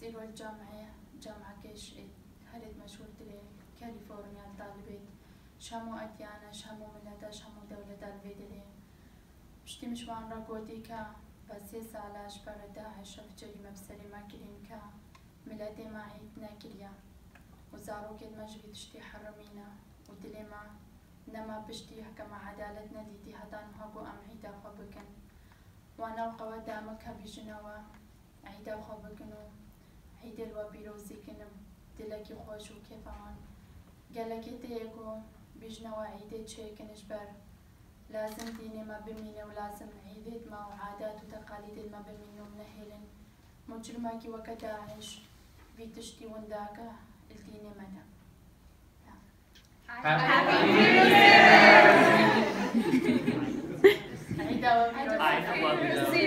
سيرو الجامعة جامعة كيش هرد مشهور تلي كاليفورنيا الطالبات شامو أديانا شامو ملتا شامو دولة دالبيدلي بشتي مشوان راقودي كا بسي سالاش بردا عشف جريمة بسلي ما كريم كا ملتي ما عيدنا كريا وزارو كدمجبي تشتي حرمينا ودلي ما نما بشتي حكم عدالتنا ديدي هدان هابو أم عيدا خوبكن وانا القوى دامك بجنوا عيدا خوبكنو عيد الوبيروزي كنم دلكي خوش وكيفان قالكي تيكو بجنوا عيدة شيكنش بر لازم ديني ما بمينه ولازم عيدة ما وعادات وتقاليد ما بمينه منهلن مجرماكي وكداعش بيتشتي ونداكا الديني مدى عيدة وبيروزي